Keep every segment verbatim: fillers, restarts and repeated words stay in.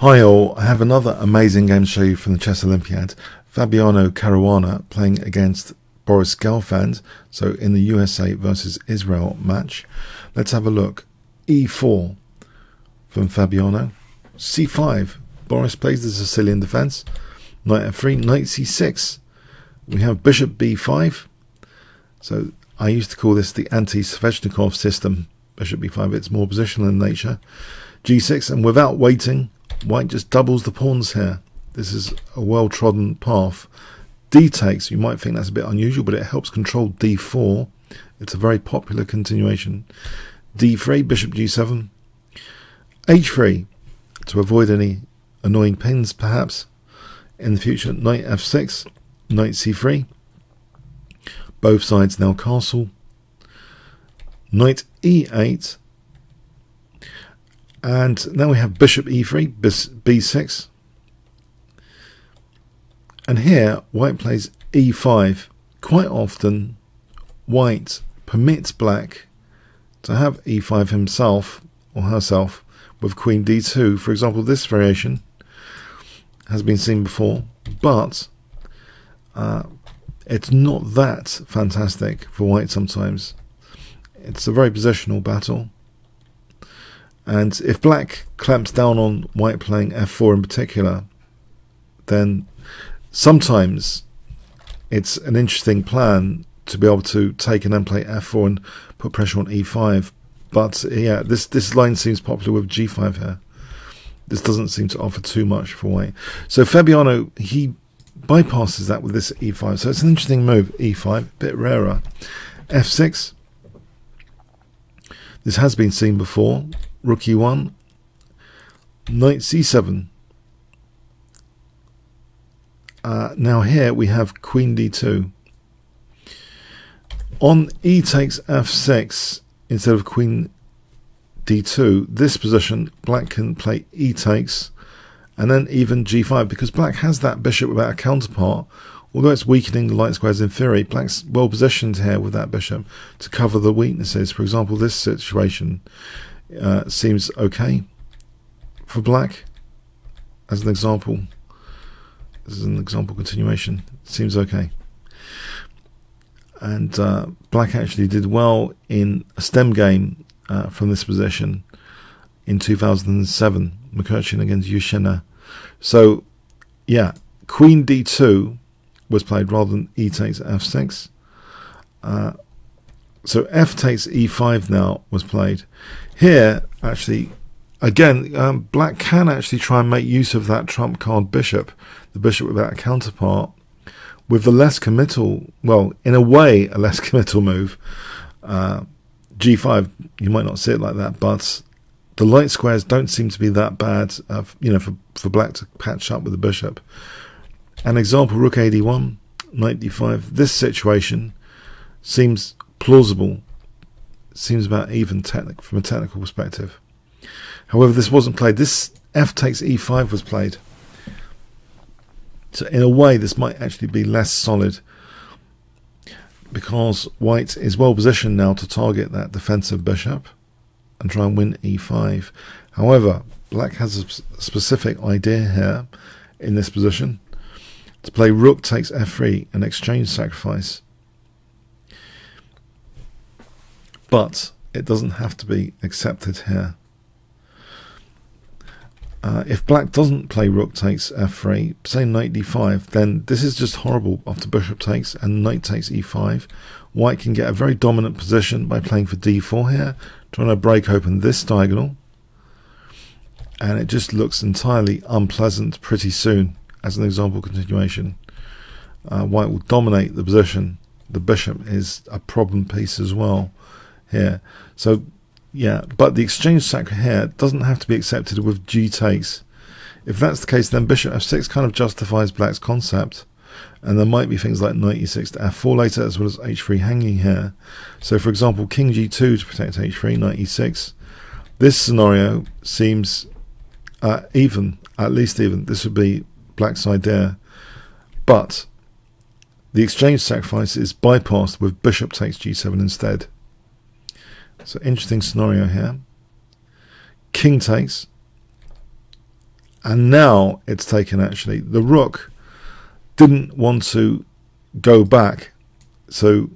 Hi all, I have another amazing game to show you from the Chess Olympiad. Fabiano Caruana playing against Boris Gelfand, so in the U S A versus Israel match. Let's have a look. e four from Fabiano. c five, Boris plays the Sicilian defense. Knight f three, knight c six. We have bishop b five. So I used to call this the Anti-Sveshnikov system. Bishop b five, it's more positional in nature. g six, and without waiting, White just doubles the pawns here. This is a well-trodden path. D takes, you might think that's a bit unusual, but it helps control d four. It's a very popular continuation. d three, bishop g seven. h three, to avoid any annoying pins, perhaps, in the future. Knight f six, knight c three. Both sides now castle. Knight e eight. And now we have bishop e three, b six. And here, White plays e five. Quite often, White permits Black to have e five himself, or herself, with queen d two. For example, this variation has been seen before, but uh, it's not that fantastic for White sometimes. It's a very positional battle. And if Black clamps down on White playing f four in particular, then sometimes it's an interesting plan to be able to take and then play f four and put pressure on e five. But yeah, this, this line seems popular with g five here. This doesn't seem to offer too much for White. So Fabiano, he bypasses that with this e five. So it's an interesting move, e five, a bit rarer. f six. This has been seen before. Rook e one, knight c seven. Uh, now here we have queen d two. On e takes f six instead of queen d two, this position Black can play e takes and then even g five, because Black has that bishop without a counterpart. Although it's weakening the light squares in theory, Black's well positioned here with that bishop to cover the weaknesses. For example, this situation Uh, seems okay for Black as an example. This is an example continuation. Seems okay. And uh, Black actually did well in a stem game uh, from this position in two thousand seven, McCurchin against Yushenna. So yeah, queen d two was played rather than e takes f six. Uh, So f takes e five now was played. Here, actually, again, um, Black can actually try and make use of that trump card bishop, the bishop without a counterpart, with the less committal, well, in a way, a less committal move. Uh, g five, you might not see it like that, but the light squares don't seem to be that bad, uh, you know, for, for Black to patch up with the bishop. An example, rook a d one, knight d five. This situation seems plausible, seems about even technic from a technical perspective. However, this wasn't played. This f takes e five was played. So in a way, this might actually be less solid because White is well positioned now to target that defensive bishop and try and win e five. However, Black has a specific idea here in this position to play rook takes f three, an exchange sacrifice. But it doesn't have to be accepted here. Uh, if Black doesn't play rook takes f three, say knight d five, then this is just horrible after bishop takes and knight takes e five. White can get a very dominant position by playing for d four here, trying to break open this diagonal. And it just looks entirely unpleasant pretty soon, as an example continuation. Uh, White will dominate the position. The bishop is a problem piece as well here. So yeah, but the exchange sac here doesn't have to be accepted with g takes. If that's the case, then bishop f six kind of justifies Black's concept, and there might be things like knight e six to f four later, as well as h three hanging here. So for example, king g two to protect h three, knight e six. This scenario seems uh, even, at least even. This would be Black's idea, but the exchange sacrifice is bypassed with bishop takes g seven instead. So interesting scenario here. King takes And now it's taken, actually. The rook didn't want to go back. So,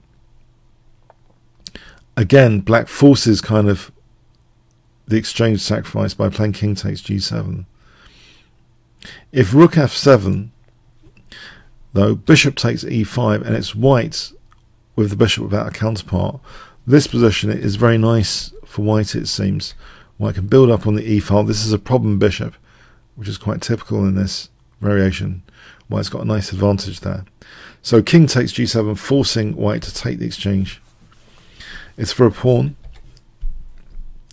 again, black forces kind of the exchange sacrifice by playing king takes g seven. If rook f seven, though, bishop takes e five, and it's white with the bishop without a counterpart. This position is very nice for white, it seems. White can build up on the e-file. This is a problem bishop, which is quite typical in this variation. White's got a nice advantage there. So king takes g seven, forcing white to take the exchange. It's for a pawn,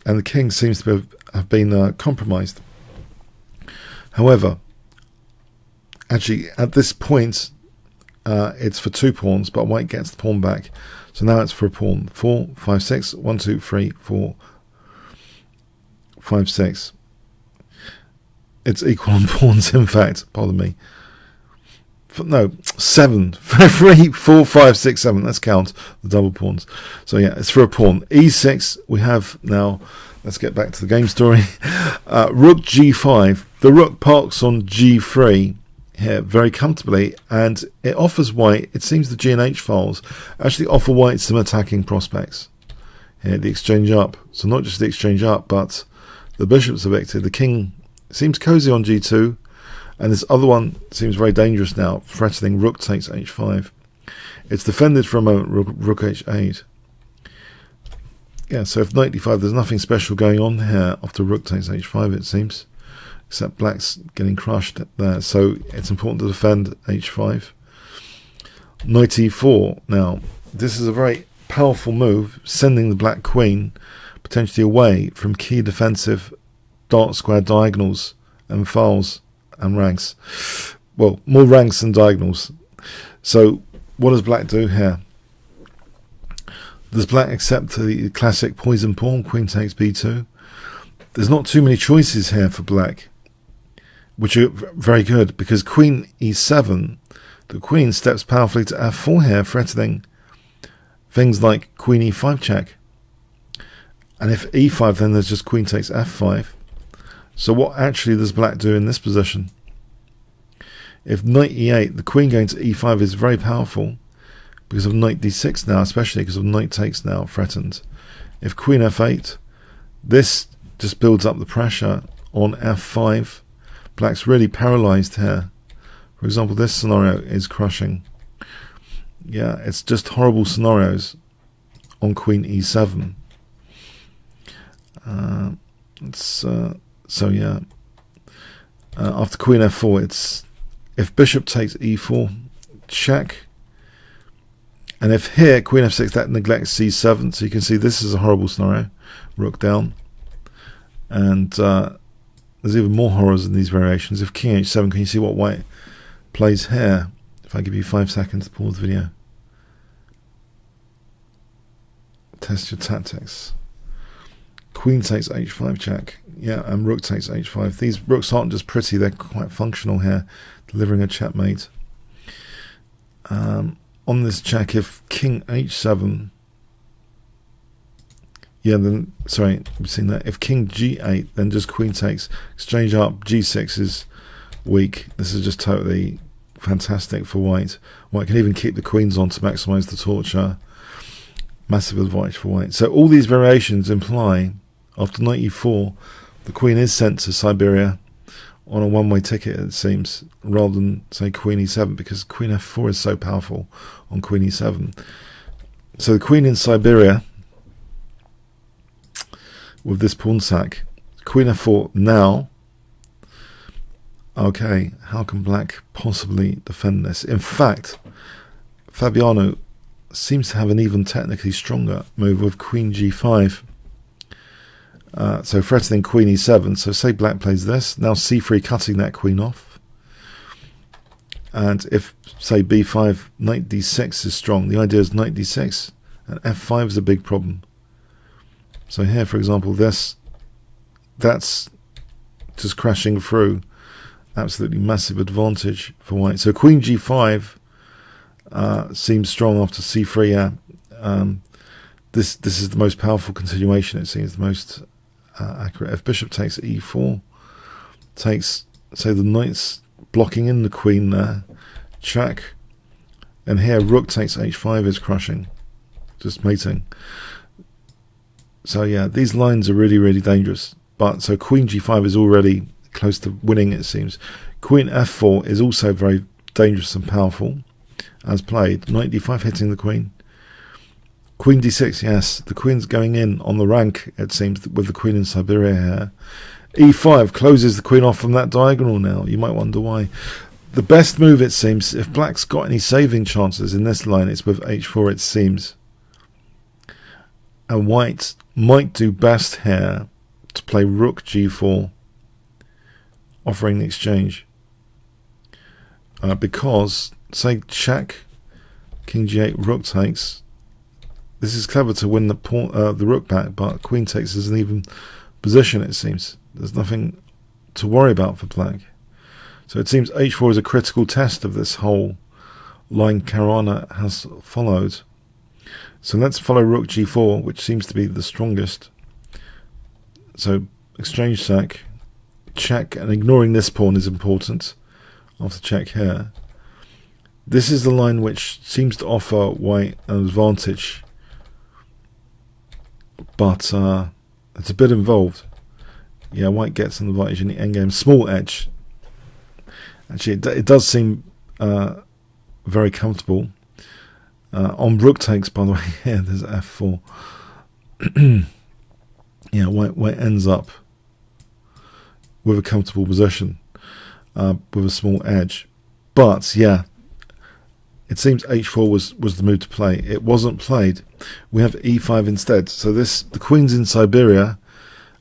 and the king seems to have been uh, compromised. However, actually, at this point, uh, it's for two pawns, but white gets the pawn back. So now it's for a pawn. Four, five, six, one, two, three, four, five, six. It's equal on pawns, in fact. Pardon me. No, seven. Three, four, five, six, seven. Let's count the double pawns. So yeah, it's for a pawn. e six. We have now. Let's get back to the game story. Uh, rook g five. The rook parks on g three here very comfortably, and it offers white, it seems the G and H files actually offer white some attacking prospects. Here, the exchange up. So not just the exchange up, but the bishop's evicted. The king seems cozy on g two, and this other one seems very dangerous now, threatening rook takes h five. It's defended for a moment, rook, rook h eight. Yeah, so if knight d five, there's nothing special going on here after rook takes h five, it seems. Except black's getting crushed there, so it's important to defend h five. Knight e four. Now, this is a very powerful move, sending the black queen potentially away from key defensive dark square diagonals and files and ranks. Well, more ranks than diagonals. So, what does black do here? Does black accept the classic poison pawn, queen takes b two? There's not too many choices here for black, which are very good, because queen e seven, the queen steps powerfully to f four here, threatening things like queen e five check. And if e five, then there's just queen takes f five. So what actually does black do in this position? If knight e eight, the queen going to e five is very powerful because of knight d six now, especially because of knight takes now threatened. If queen f eight, this just builds up the pressure on f five. Black's really paralyzed here. For example, this scenario is crushing. Yeah, it's just horrible scenarios on queen e seven. Uh, it's, uh, so yeah, uh, after queen f four, it's if bishop takes e four, check. And if here, queen f six, that neglects c seven. So you can see this is a horrible scenario. Rook down. And uh, there's even more horrors in these variations. If king h seven, can you see what white plays here? If I give you five seconds to pause the video. Test your tactics. Queen takes h five check. Yeah, and rook takes h five. These rooks aren't just pretty, they're quite functional here, delivering a checkmate. Um, on this check, if king h seven... Yeah, then, sorry, we've seen that. If king g eight, then just queen takes, exchange up, g six is weak. This is just totally fantastic for white. White can even keep the queens on to maximize the torture. Massive advantage for white. So all these variations imply, after knight e four, the queen is sent to Siberia on a one-way ticket, it seems, rather than, say, queen e seven, because queen f four is so powerful on queen e seven. So the queen in Siberia... with this pawn sack, queen f four now. Okay, how can black possibly defend this? In fact, Fabiano seems to have an even technically stronger move with queen g five. Uh, so threatening queen e seven. So say black plays this, now c three, cutting that queen off. And if, say, b five, knight d six is strong. The idea is knight d six, and f five is a big problem. So here, for example, this, that's just crashing through. Absolutely massive advantage for white. So queen g five uh, seems strong after c three. Yeah. Um, this this is the most powerful continuation, it seems, the most uh, accurate. If bishop takes e four, takes So the knight's blocking in the queen there. Check. And here rook takes h five is crushing. Just mating. So yeah, these lines are really, really dangerous. But so queen g five is already close to winning, it seems. Queen f four is also very dangerous and powerful as played. Knight d five hitting the queen. Queen d six, yes, the queen's going in on the rank, it seems, with the queen in Siberia here. e five closes the queen off from that diagonal now. You might wonder why. The best move, it seems, if black's got any saving chances in this line, it's with h four, it seems. And white might do best here to play rook g four, offering the exchange. Uh, because, say, check, king g eight, rook takes. This is clever to win the pawn, uh, the rook back, but queen takes is an even position, it seems. There's nothing to worry about for black. So it seems h four is a critical test of this whole line Caruana has followed. So let's follow rook g four, which seems to be the strongest. So exchange sack, check, and ignoring this pawn is important after check here. This is the line which seems to offer white an advantage. But uh, it's a bit involved. Yeah, white gets an advantage in the endgame. Small edge. Actually, it, d it does seem uh, very comfortable. Uh, on rook takes, by the way, here, yeah, there's f four. Yeah, white, white ends up with a comfortable position, uh, with a small edge. But, yeah, it seems h four was, was the move to play. It wasn't played. We have e five instead. So this the queen's in Siberia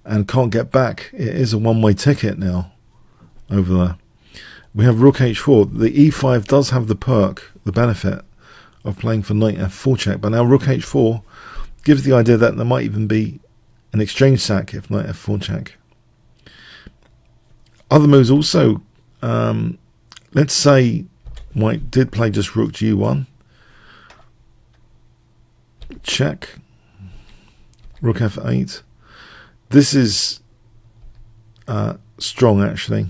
and can't get back. It is a one-way ticket now over there. We have rook h four. The e five does have the perk, the benefit of playing for knight f four check. But now rook h four gives the idea that there might even be an exchange sack if knight f four check. Other moves also, um, let's say white did play just rook g one. Check. Rook f eight. This is uh, strong, actually.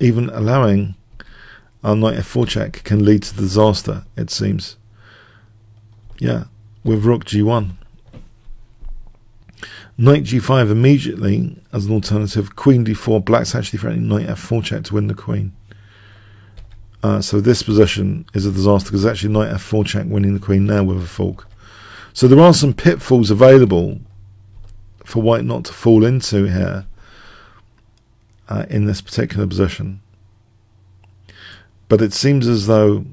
Even allowing our knight f four check can lead to disaster, it seems. Yeah, with rook g one. Knight g five immediately as an alternative. Queen d four. Black's actually threatening knight f four check to win the queen. Uh, so this position is a disaster because actually knight f four check winning the queen now with a fork. So there are some pitfalls available for white not to fall into here uh, in this particular position. But it seems as though,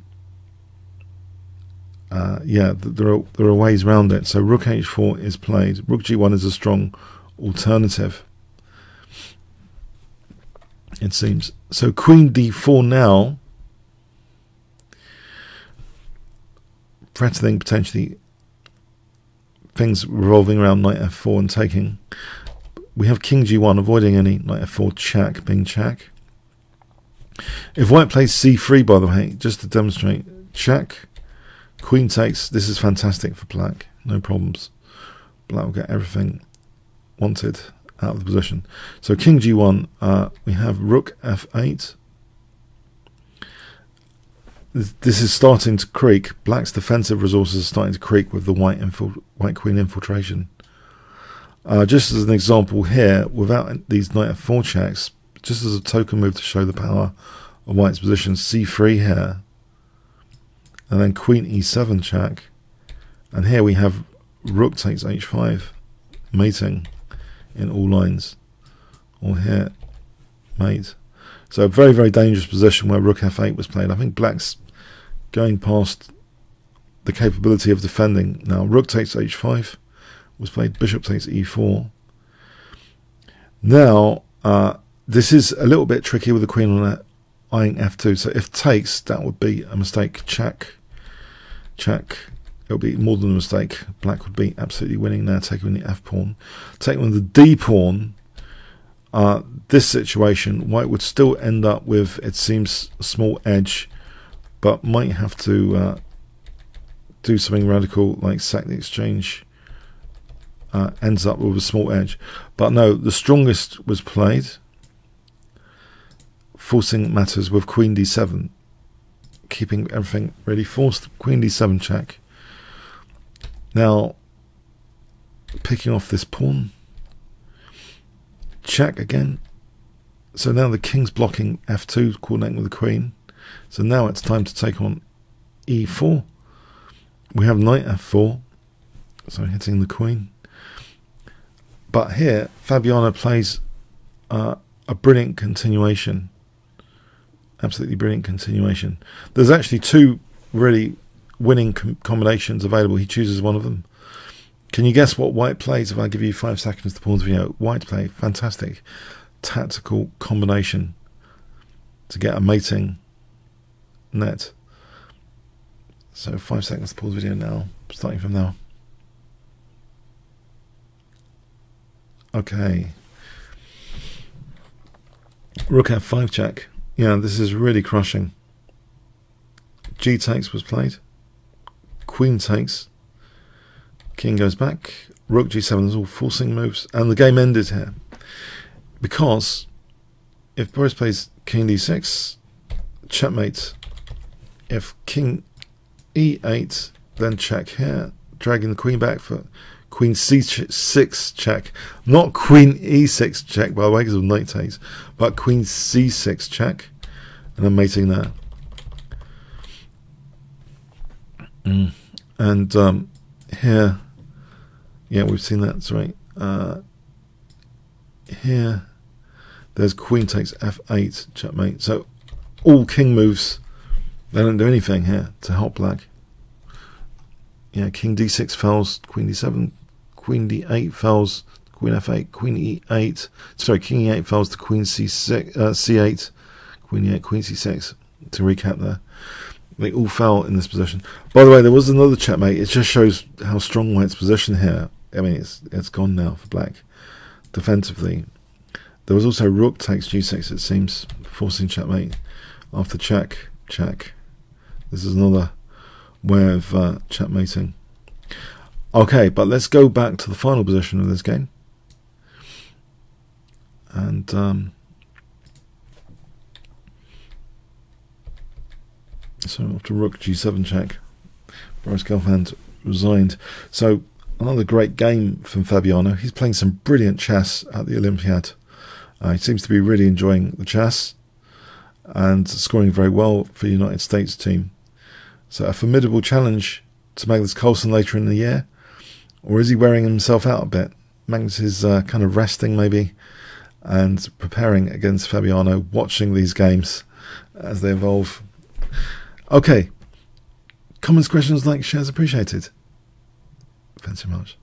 uh, yeah, there are, there are ways around it. So rook h four is played. Rook g one is a strong alternative, it seems. So queen d four now, threatening potentially things revolving around knight f four and taking. We have king g one, avoiding any knight f four check being check. If white plays c three, by the way, just to demonstrate, check, queen takes. This is fantastic for black, no problems. Black will get everything wanted out of the position. So king g one, uh, we have rook f eight. This is starting to creak. Black's defensive resources are starting to creak with the white white queen infiltration. Uh, just as an example here, without these knight f four checks, just as a token move to show the power of white's position, c three here, and then queen e seven check, and here we have rook takes h five, mating in all lines, or here, mate. So a very, very dangerous position where rook f eight was played. I think black's going past the capability of defending. Now rook takes h five was played. Bishop takes e four. Now uh, this is a little bit tricky with the queen on eyeing f two. So if takes, that would be a mistake. Check, check. It would be more than a mistake. Black would be absolutely winning there, taking the f pawn. Taking the d pawn. Uh, this situation, white would still end up with, it seems, a small edge, but might have to uh, do something radical like sack the exchange. Uh, ends up with a small edge, but no, the strongest was played. forcing matters with queen d seven, keeping everything ready. Forced queen d seven check. Now picking off this pawn, check again. So now the king's blocking f two, coordinating with the queen. So now it's time to take on e four. We have knight f four, so hitting the queen. But here Fabiano plays uh, a brilliant continuation, absolutely brilliant continuation. There's actually two really winning com combinations available. He chooses one of them. Can you guess what White plays if I give you five seconds to pause the video? White play, fantastic tactical combination to get a mating net. So five seconds to pause the video now, starting from now. Okay, rook f five check. Yeah, this is really crushing. G takes was played, queen takes, king goes back, rook g seven. There's all forcing moves, and the game ended here, because if Boris plays king d six, checkmate. If king e eight, then check here, dragging the queen back for queen c six check. Not queen e six check, by the way, because of knight takes, but queen c six check, and I'm mating there. Mm. And um, here, yeah, we've seen that, sorry. Uh, here, there's queen takes f eight checkmate. So all king moves, they don't do anything here to help black. Yeah, king d six fells, queen d seven, queen d eight fells, queen f eight, queen e eight, sorry, king e eight fells to queen c six, uh, c eight, queen e eight, queen c six, to recap there. They all fell in this position. By the way, there was another checkmate. It just shows how strong White's position here. I mean, it's it's gone now for black defensively. There was also rook takes g six, it seems, forcing checkmate after check, check. This is another way of uh, checkmating. Okay, but let's go back to the final position of this game. And um, so after rook g seven check, Boris Gelfand resigned. So another great game from Fabiano. He's playing some brilliant chess at the Olympiad. Uh, he seems to be really enjoying the chess and scoring very well for the United States team. So a formidable challenge to Magnus Carlsen later in the year. Or is he wearing himself out a bit? Magnus is uh, kind of resting maybe and preparing against Fabiano, watching these games as they evolve. Okay, comments, questions, likes, shares appreciated. Thanks so much.